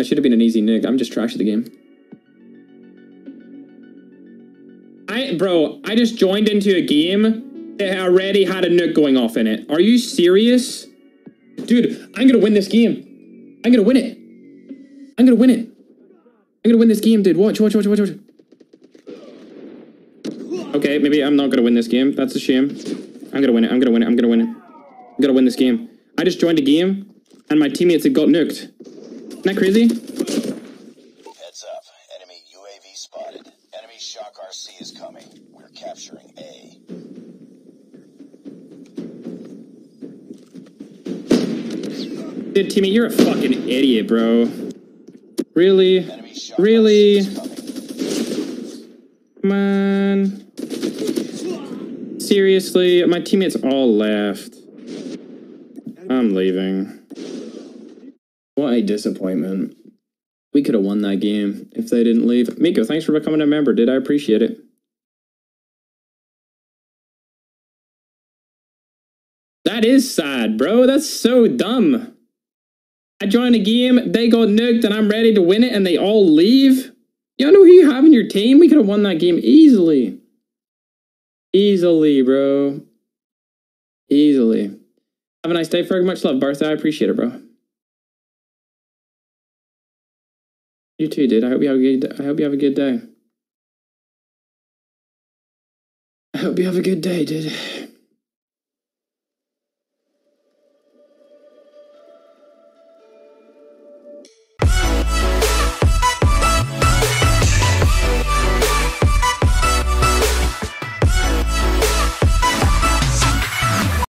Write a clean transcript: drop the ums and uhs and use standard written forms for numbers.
That should have been an easy nig. I'm just trash at the game. Bro, I just joined into a game that already had a nuke going off in it. Are you serious? Dude, I'm gonna win this game. I'm gonna win it. I'm gonna win it. I'm gonna win this game, dude. Watch. Okay, maybe I'm not gonna win this game. That's a shame. I'm gonna win it. I'm gonna win this game. I just joined a game, and my teammates had got nuked. Isn't that crazy? Heads up. Enemy UAV spotted. Enemy Shock RC is coming. We're capturing A. Dude, teammate, you're a fucking idiot, bro. Really? Really? Come on. Seriously? My teammates all left. I'm leaving. What a disappointment. We could have won that game if they didn't leave. Miko, thanks for becoming a member, dude. I appreciate it. That is sad, bro. That's so dumb. I joined a game, they got nuked, and I'm ready to win it, and they all leave? Y'all know who you have in your team? We could have won that game easily. Easily, bro. Easily. Have a nice day, Ferg. Much love, Bartha. I appreciate it, bro. You too, dude. I hope you have a good day, dude.